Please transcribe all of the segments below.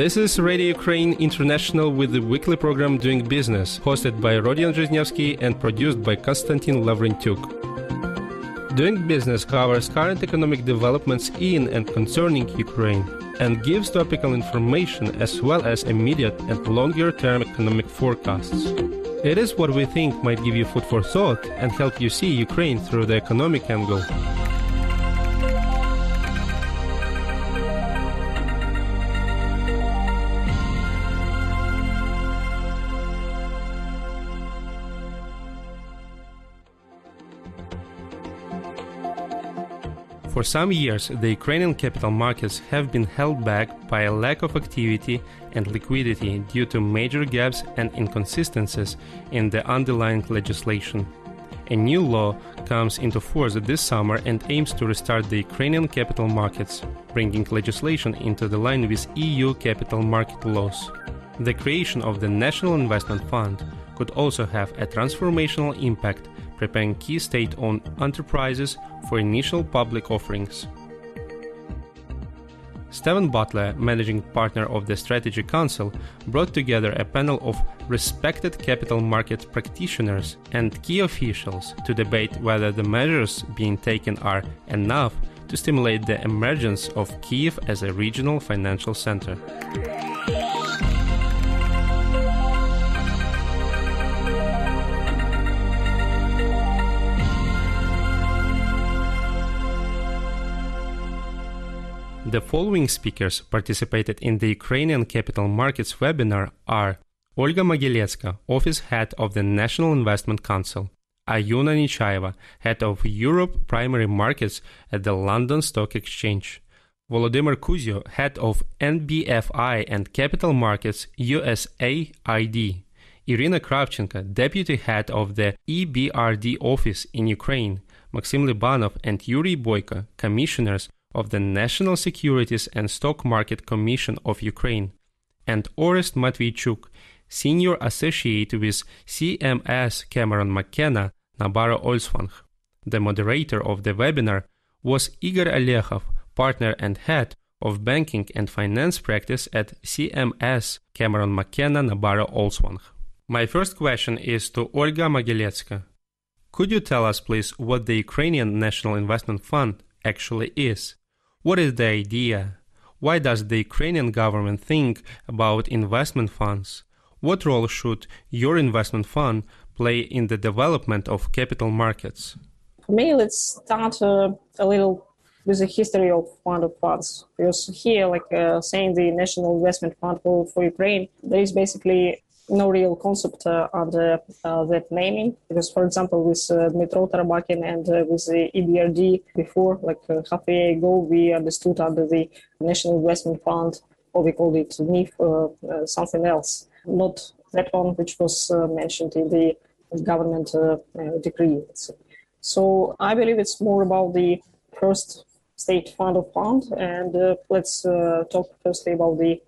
This is Radio Ukraine International with the weekly program Doing Business, hosted by Rodion Zhiznevsky and produced by Konstantin Lavrentuk. Doing Business covers current economic developments in and concerning Ukraine and gives topical information as well as immediate and longer-term economic forecasts. It is what we think might give you food for thought and help you see Ukraine through the economic angle. For some years, the Ukrainian capital markets have been held back by a lack of activity and liquidity due to major gaps and inconsistencies in the underlying legislation. A new law comes into force this summer and aims to restart the Ukrainian capital markets, bringing legislation into the line with EU capital market laws. The creation of the National Investment Fund could also have a transformational impact, preparing key state-owned enterprises for initial public offerings. Steven Butler, managing partner of the Strategy Council, brought together a panel of respected capital market practitioners and key officials to debate whether the measures being taken are enough to stimulate the emergence of Kyiv as a regional financial center. The following speakers participated in the Ukrainian Capital Markets webinar are Olga Magaletska, Office Head of the National Investment Council, Ayuna Nechaeva, Head of Europe Primary Markets at the London Stock Exchange, Volodymyr Kuzio, Head of NBFI and Capital Markets, USAID, Irina Kravchenko, Deputy Head of the EBRD Office in Ukraine, Maxim Libanov and Yuri Boyko, Commissioners of the National Securities and Stock Market Commission of Ukraine, and Orest Matveychuk, Senior Associate with CMS Cameron McKenna Nabarro-Olsvang. The moderator of the webinar was Igor Alekhov, Partner and Head of Banking and Finance Practice at CMS Cameron McKenna Nabarro-Olsvang. My first question is to Olga Magaletska. Could you tell us, please, what the Ukrainian National Investment Fund actually is? What is the idea? Why does the Ukrainian government think about investment funds? What role should your investment fund play in the development of capital markets? For me, let's start a little with the history of fund of funds. Because here, saying the National Investment Fund for Ukraine, there is basically no real concept under that naming, because, for example, with Dmitry Tarabakin and with the EBRD before, half a year ago, we understood under the National Investment Fund, or we called it NIF, something else, not that one which was mentioned in the government decree. So I believe it's more about the first state fund of fund, and let's talk firstly about the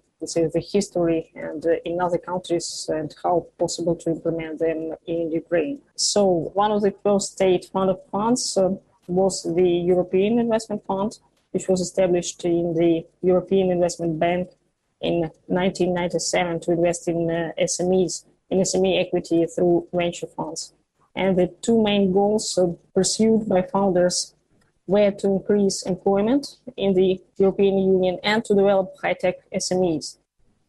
history and in other countries and how possible to implement them in Ukraine. So one of the first state fund of funds was the European Investment Fund, which was established in the European Investment Bank in 1997 to invest in SMEs, in SME equity through venture funds. And the two main goals pursued by founders were to increase employment in the European Union and to develop high-tech SMEs.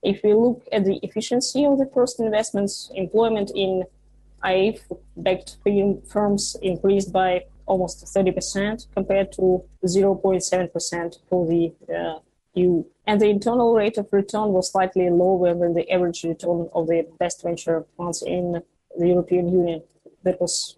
If we look at the efficiency of the first investments, employment in AIF-backed firms increased by almost 30% compared to 0.7% for the EU. And the internal rate of return was slightly lower than the average return of the best venture funds in the European Union. That was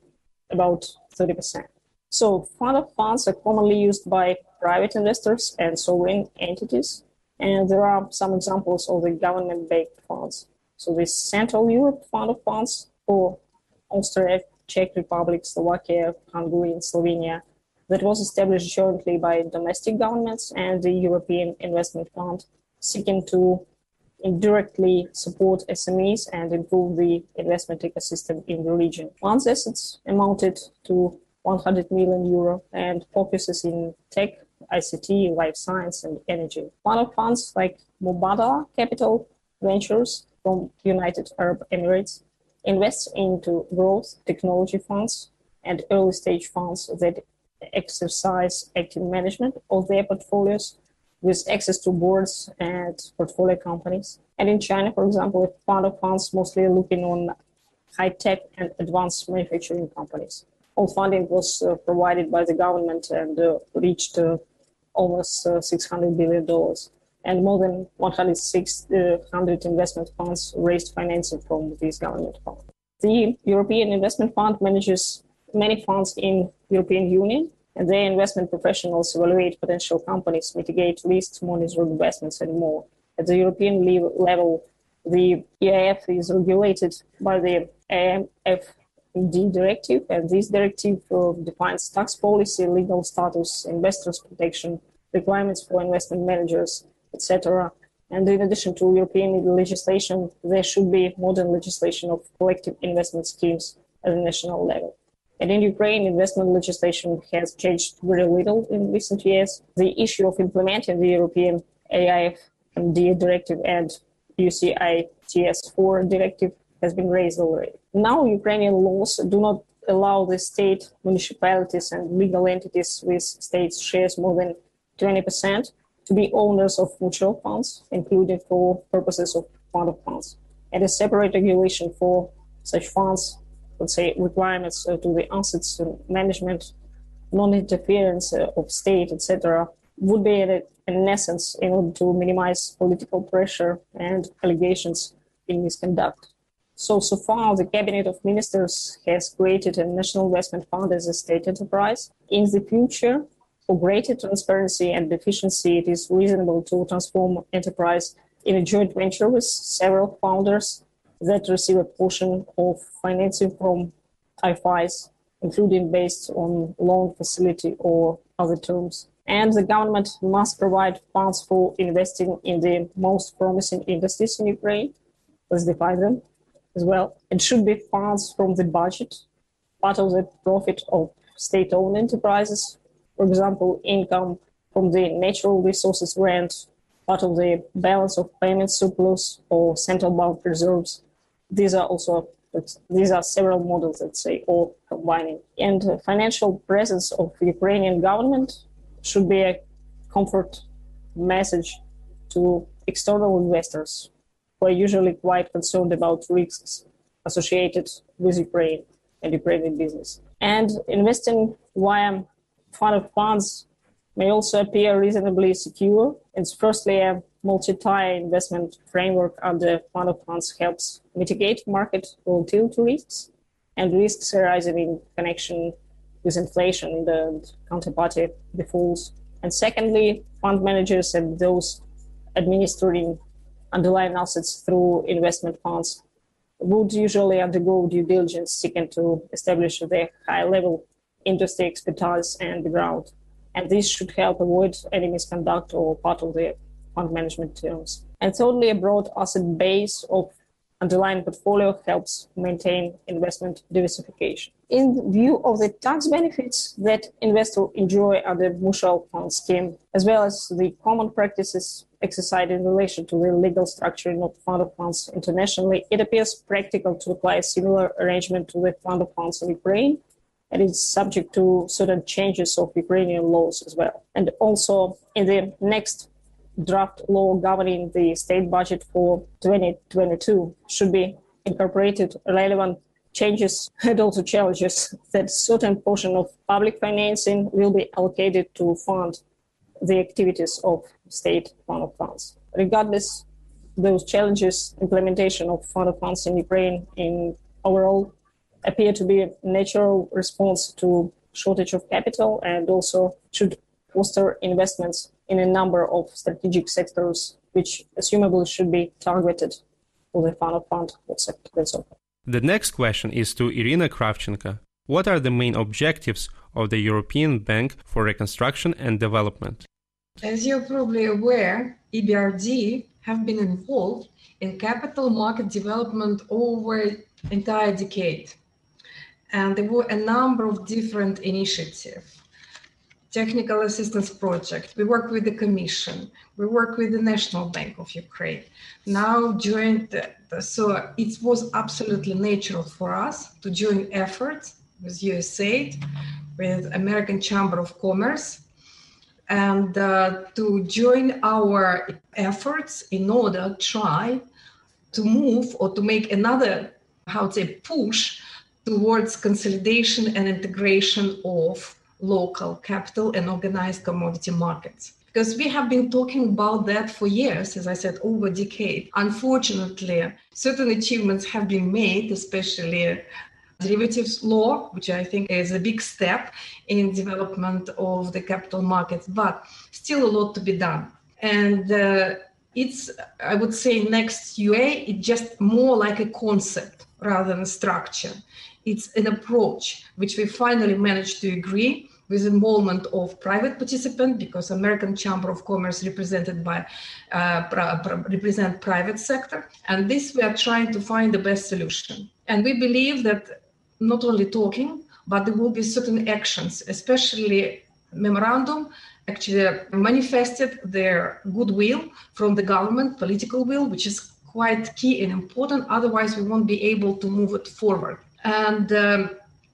about 30%. So fund of funds are commonly used by private investors and sovereign entities, and there are some examples of the government-backed funds. So the Central Europe Fund of Funds for Austria, Czech Republic, Slovakia, Hungary, and Slovenia, that was established jointly by domestic governments and the European Investment Fund, seeking to indirectly support SMEs and improve the investment ecosystem in the region. Funds assets amounted to €100 million and focuses in tech, ICT, life science, and energy. One of funds like Mubadala Capital Ventures from United Arab Emirates invests into growth technology funds and early stage funds that exercise active management of their portfolios with access to boards and portfolio companies. And in China, for example, a fund of funds mostly looking on high-tech and advanced manufacturing companies. All funding was provided by the government and reached almost $600 billion. And more than 1,600 investment funds raised financing from these government funds. The European Investment Fund manages many funds in European Union, and their investment professionals evaluate potential companies, mitigate risks, monitor investments, and more. At the European level, the EIF is regulated by the AMFD directive, and this directive defines tax policy, legal status, investors' protection, requirements for investment managers, etc. And in addition to European legislation, there should be modern legislation of collective investment schemes at the national level. And in Ukraine, investment legislation has changed very little in recent years. The issue of implementing the European AIFMD directive and UCITS IV directive has been raised already. Now, Ukrainian laws do not allow the state, municipalities, and legal entities with state shares more than 20% to be owners of mutual funds, including for purposes of fund of funds. And a separate regulation for such funds, let's say, requirements to the assets management, non-interference of state, etc., would be in essence in order to minimize political pressure and allegations in misconduct. So far, the Cabinet of Ministers has created a National Investment Fund as a state enterprise. In the future, for greater transparency and efficiency, it is reasonable to transform enterprise in a joint venture with several founders that receive a portion of financing from IFIs, including based on loan facility or other terms. And the government must provide funds for investing in the most promising industries in Ukraine, let's define them as well. It should be funds from the budget, part of the profit of state-owned enterprises, for example, income from the natural resources rent, part of the balance of payment surplus or central bank reserves. These are several models, let's say, or combining. And the financial presence of Ukrainian government should be a comfort message to external investors who are usually quite concerned about risks associated with Ukraine and Ukrainian business. And investing via fund of funds may also appear reasonably secure. It's firstly a multi-tier investment framework under fund of funds helps mitigate market volatility risks and risks arising in connection with inflation and counterparty defaults. And secondly, fund managers and those administering underlying assets through investment funds would usually undergo due diligence seeking to establish their high-level industry expertise and background. And this should help avoid any misconduct or part of the fund management terms. And thirdly, a broad asset base of underlying portfolio helps maintain investment diversification. In view of the tax benefits that investors enjoy under mutual fund scheme, as well as the common practices exercised in relation to the legal structuring of fund of funds internationally, it appears practical to apply a similar arrangement to the fund of funds in Ukraine, and it's subject to certain changes of Ukrainian laws as well. And also in the next draft law governing the state budget for 2022 should be incorporated relevant changes and also challenges that certain portion of public financing will be allocated to fund the activities of state fund of funds. Regardless of those challenges, implementation of fund of funds in Ukraine in overall appear to be a natural response to shortage of capital and also should foster investments in a number of strategic sectors, which assumably should be targeted for the fund of fund sector. The next question is to Irina Kravchenko. What are the main objectives of the European Bank for Reconstruction and Development? As you're probably aware, EBRD have been involved in capital market development over an entire decade. And there were a number of different initiatives. technical assistance project. We work with the Commission. We work with the National Bank of Ukraine. Now joined, so it was absolutely natural for us to join efforts with USAID, with American Chamber of Commerce, and to join our efforts in order to try to move or to make another, how to say, push towards consolidation and integration of local capital and organized commodity markets. Because we have been talking about that for years, as I said, over a decade. Unfortunately, certain achievements have been made, especially derivatives law, which I think is a big step in development of the capital markets, but still a lot to be done. And it's, I would say, next UA, it's just more like a concept rather than a structure. It's an approach which we finally managed to agree with involvement of private participants, because American Chamber of Commerce represented by represent private sector, and this we are trying to find the best solution. And we believe that not only talking, but there will be certain actions, especially memorandum, actually manifested their goodwill from the government, political will, which is quite key and important. Otherwise, we won't be able to move it forward. And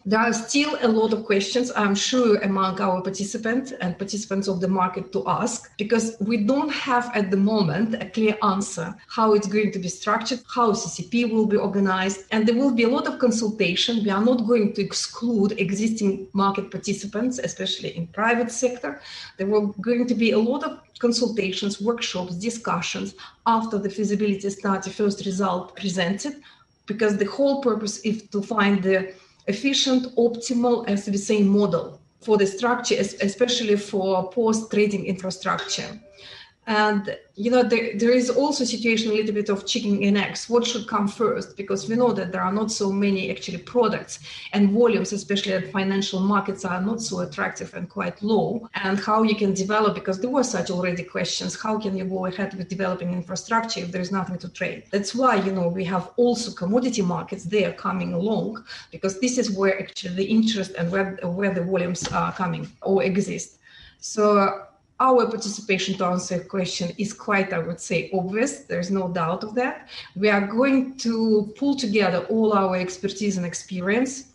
there are still a lot of questions, I'm sure, among our participants and participants of the market to ask, because we don't have at the moment a clear answer how it's going to be structured, how CCP will be organized, and there will be a lot of consultation. We are not going to exclude existing market participants, especially in private sector. There will going to be a lot of consultations, workshops, discussions after the feasibility study first result presented, because the whole purpose is to find the efficient, optimal, as we say, model for the structure, especially for post-trading infrastructure. And, you know, there is also a situation a little bit of chicken and eggs. What should come first? Because we know that there are not so many actually products, and volumes, especially at financial markets, are not so attractive and quite low. And how you can develop, because there were such already questions, how can you go ahead with developing infrastructure if there is nothing to trade? That's why, you know, we have also commodity markets, they are coming along, because this is where actually the interest and where the volumes are coming or exist. So our participation, to answer your question, is quite, I would say, obvious. There's no doubt of that. We are going to pull together all our expertise and experience,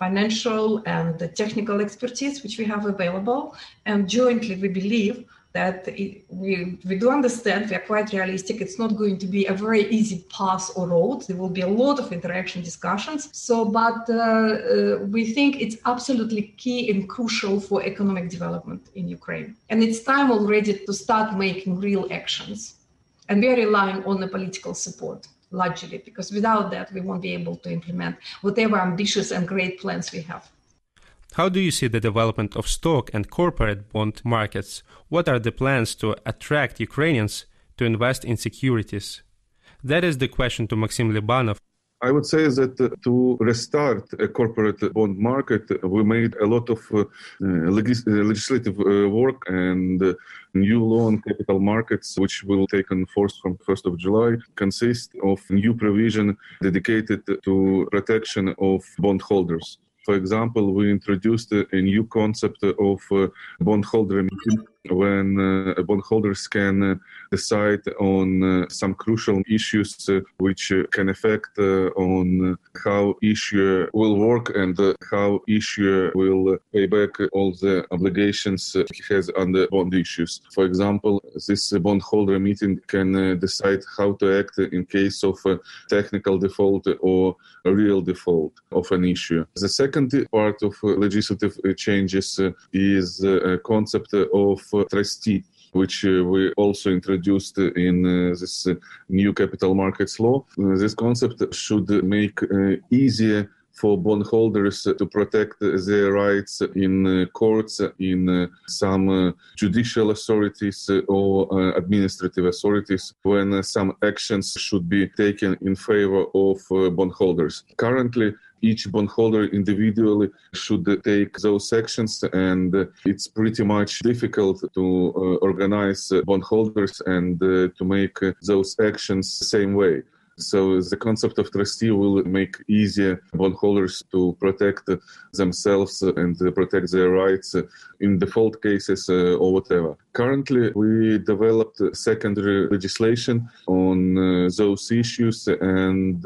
financial and the technical expertise, which we have available. And jointly, we believe that we do understand, we are quite realistic. It's not going to be a very easy path or road. There will be a lot of interaction discussions. So, but we think it's absolutely key and crucial for economic development in Ukraine. And it's time already to start making real actions. And we are relying on the political support, largely, because without that, we won't be able to implement whatever ambitious and great plans we have. How do you see the development of stock and corporate bond markets? What are the plans to attract Ukrainians to invest in securities? That is the question to Maxim Libanov. I would say that to restart a corporate bond market, we made a lot of legislative work and new law on capital markets, which will take on force from 1st of July, consists of new provision dedicated to protection of bondholders. For example, we introduced a new concept of bondholder meeting, when bondholders can decide on some crucial issues which can affect on how issuer will work and how issuer will pay back all the obligations he has under bond issues. For example, this bondholder meeting can decide how to act in case of a technical default or a real default of an issue. The second part of legislative changes is a concept of trustee, which we also introduced in this new capital markets law. This concept should make easier for bondholders to protect their rights in courts, in some judicial authorities or administrative authorities when some actions should be taken in favor of bondholders. Currently, each bondholder individually should take those actions, and it's pretty much difficult to organize bondholders and to make those actions the same way. So the concept of trustee will make easier bondholders to protect themselves and protect their rights in default cases or whatever. Currently, we developed secondary legislation on those issues, and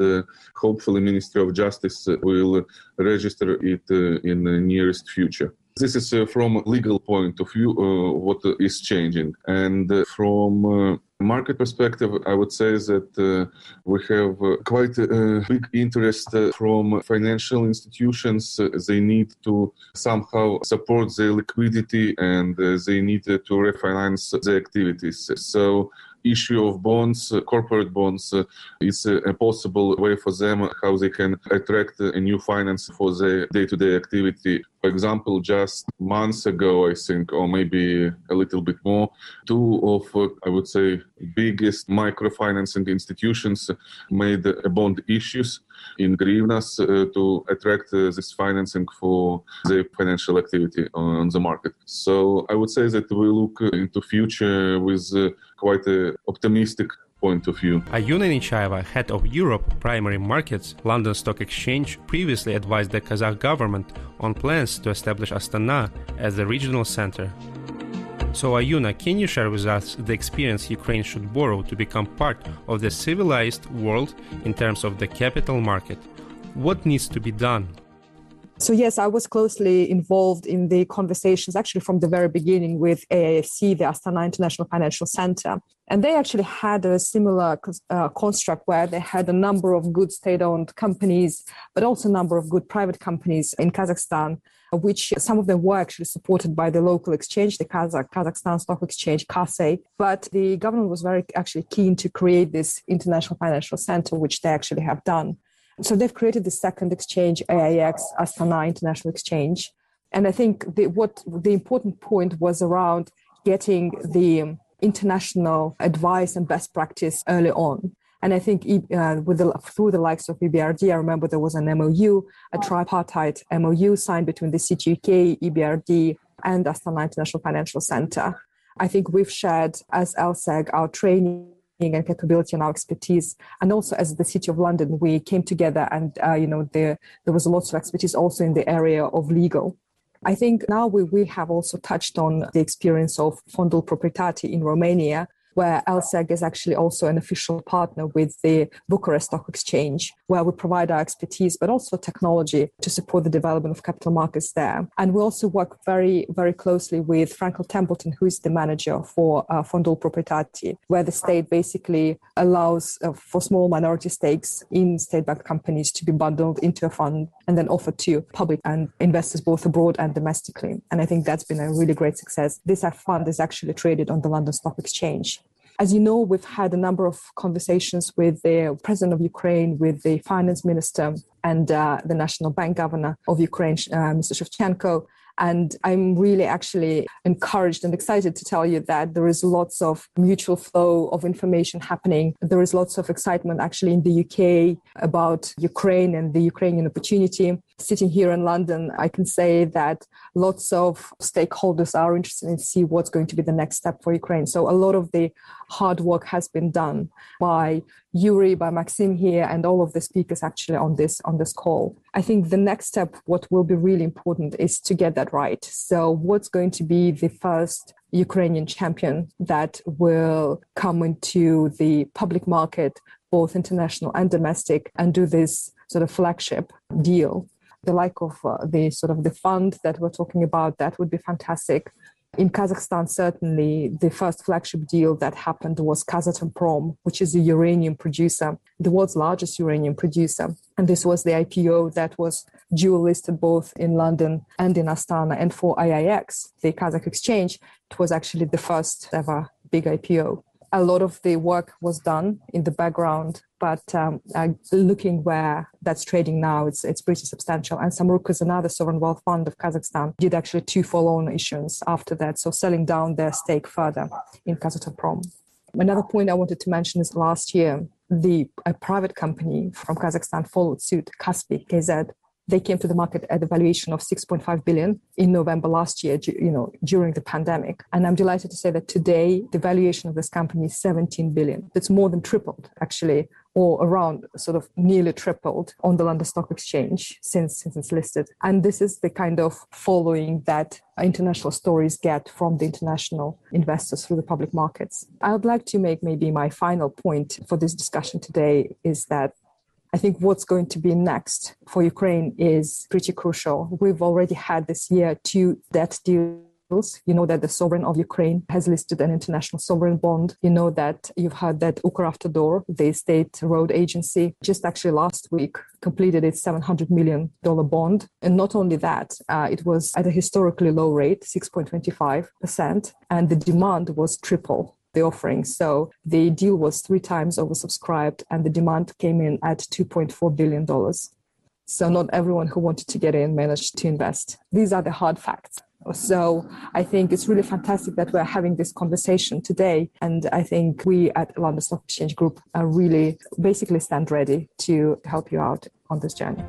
hopefully Ministry of Justice will register it in the nearest future. This is from a legal point of view what is changing. And from market perspective, I would say that we have quite a big interest from financial institutions. They need to somehow support their liquidity, and they need to refinance their activities. So issue of bonds, corporate bonds, is a possible way for them how they can attract a new finance for their day-to-day activity. For example, just months ago, I think, or maybe a little bit more, two of, I would say, biggest microfinancing institutions made bond issues in Grivnas to attract this financing for their financial activity on the market. So I would say that we look into future with quite an optimistic point of view. Ayuna Nechaeva, head of Europe Primary Markets, London Stock Exchange, previously advised the Kazakh government on plans to establish Astana as the regional center. So Ayuna, can you share with us the experience Ukraine should borrow to become part of the civilized world in terms of the capital market? What needs to be done? So yes, I was closely involved in the conversations actually from the very beginning with AIFC, the Astana International Financial Center. And they actually had a similar construct where they had a number of good state-owned companies, but also a number of good private companies in Kazakhstan, which some of them were actually supported by the local exchange, the Kazakhstan Stock Exchange, KASE. But the government was very actually keen to create this international financial center, which they actually have done. So they've created the second exchange, AIX, Astana International Exchange. And I think the important point was around getting the international advice and best practice early on. And I think through the likes of EBRD, I remember there was an MOU, a tripartite MOU signed between the CTUK, EBRD, and Astana International Financial Center. I think we've shared, as LSEG, our training and capability and our expertise, and also as the City of London, we came together, and there was lots of expertise also in the area of legal. I think now we have also touched on the experience of Fondul Proprietati in Romania, where LSEG is actually also an official partner with the Bucharest Stock Exchange, where we provide our expertise, but also technology to support the development of capital markets there. And we also work very, very closely with Frankel Templeton, who is the manager for Fondul Proprietati, where the state basically allows for small minority stakes in state-backed companies to be bundled into a fund and then offered to public and investors both abroad and domestically. And I think that's been a really great success. This fund is actually traded on the London Stock Exchange. As you know, we've had a number of conversations with the president of Ukraine, with the finance minister, and the National Bank governor of Ukraine, Mr. Shevchenko. And I'm really actually encouraged and excited to tell you that there is lots of mutual flow of information happening. There is lots of excitement actually in the UK about Ukraine and the Ukrainian opportunity. Sitting here in London, I can say that lots of stakeholders are interested in see what's going to be the next step for Ukraine. So a lot of the hard work has been done by Yuri, by Maxim here, and all of the speakers actually on this call. I think the next step, what will be really important, is to get that right. So what's going to be the first Ukrainian champion that will come into the public market, both international and domestic, and do this sort of flagship deal? The like of the sort of the fund that we're talking about, that would be fantastic. In Kazakhstan, certainly, the first flagship deal that happened was Kazatomprom, which is a uranium producer, the world's largest uranium producer. And this was the IPO that was dual listed both in London and in Astana. And for AIX, the Kazakh exchange, it was actually the first ever big IPO. A lot of the work was done in the background, but looking where that's trading now, it's pretty substantial. And Samruk is another sovereign wealth fund of Kazakhstan, did actually two follow-on issuance after that, so selling down their stake further in Kazatomprom. Another point I wanted to mention is last year, a private company from Kazakhstan followed suit, Kaspi KZ. They came to the market at a valuation of 6.5 billion in November last year, during the pandemic. And I'm delighted to say that today, the valuation of this company is 17 billion. It's more than tripled, actually, or around sort of nearly tripled on the London Stock Exchange since it's listed. And this is the kind of following that international stories get from the international investors through the public markets. I would like to make maybe my final point for this discussion today is that I think what's going to be next for Ukraine is pretty crucial. We've already had this year 2 debt deals. You know that the sovereign of Ukraine has listed an international sovereign bond. You know that you've had that Укравтодор, the state road agency, just actually last week completed its $700 million bond. And not only that, it was at a historically low rate, 6.25%, and the demand was triple the offering. So the deal was 3 times oversubscribed, and the demand came in at $2.4 billion. So not everyone who wanted to get in managed to invest. These are the hard facts. So I think it's really fantastic that we're having this conversation today. And I think we at London Stock Exchange Group are really basically stand ready to help you out on this journey.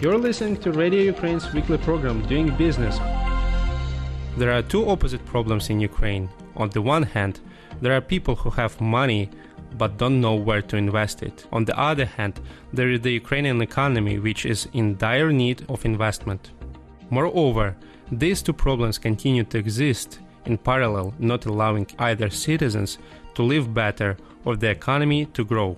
You're listening to Radio Ukraine's weekly program, Doing Business. There are 2 opposite problems in Ukraine. On the one hand, there are people who have money but don't know where to invest it. On the other hand, there is the Ukrainian economy, which is in dire need of investment. Moreover, these 2 problems continue to exist in parallel, not allowing either citizens to live better or the economy to grow.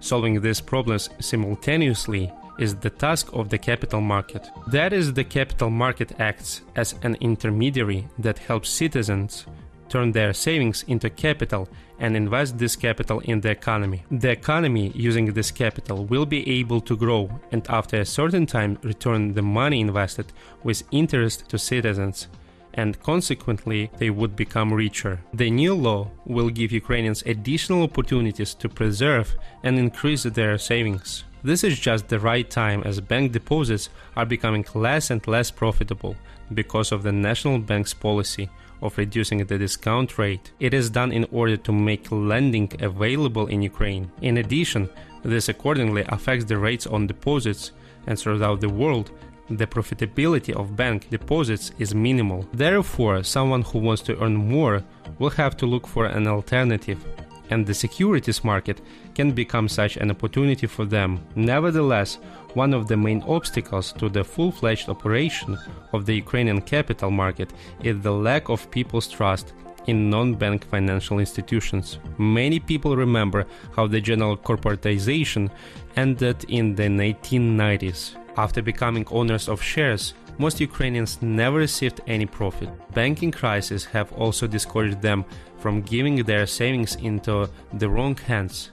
Solving these problems simultaneously is the task of the capital market. That is, the capital market acts as an intermediary that helps citizens turn their savings into capital and invest this capital in the economy. The economy, using this capital, will be able to grow and after a certain time return the money invested with interest to citizens, and consequently they would become richer. The new law will give Ukrainians additional opportunities to preserve and increase their savings. This is just the right time, as bank deposits are becoming less and less profitable because of the National Bank's policy of reducing the discount rate. It is done in order to make lending available in Ukraine. In addition, this accordingly affects the rates on deposits, and throughout the world, the profitability of bank deposits is minimal. Therefore, someone who wants to earn more will have to look for an alternative, and the securities market can become such an opportunity for them. Nevertheless, one of the main obstacles to the full-fledged operation of the Ukrainian capital market is the lack of people's trust in non-bank financial institutions. Many people remember how the general corporatization ended in the 1990s. After becoming owners of shares, most Ukrainians never received any profit. Banking crises have also discouraged them from giving their savings into the wrong hands.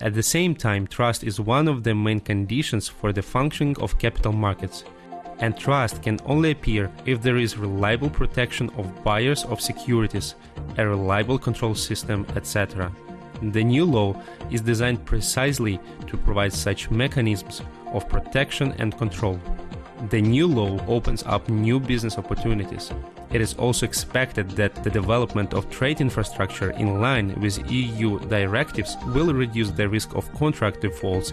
At the same time, trust is one of the main conditions for the functioning of capital markets, and trust can only appear if there is reliable protection of buyers of securities, a reliable control system, etc. The new law is designed precisely to provide such mechanisms of protection and control. The new law opens up new business opportunities. It is also expected that the development of trade infrastructure in line with EU directives will reduce the risk of contract defaults.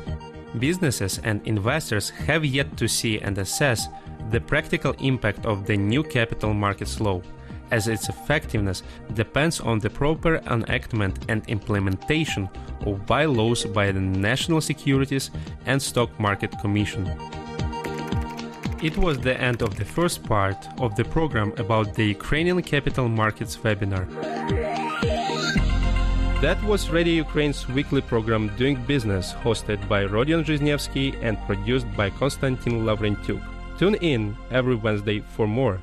Businesses and investors have yet to see and assess the practical impact of the new capital markets law, as its effectiveness depends on the proper enactment and implementation of bylaws by the National Securities and Stock Market Commission. It was the end of the first part of the program about the Ukrainian capital markets webinar. That was Radio Ukraine's weekly program Doing Business, hosted by Rodion Zhiznevsky and produced by Konstantin Lavrentuk. Tune in every Wednesday for more.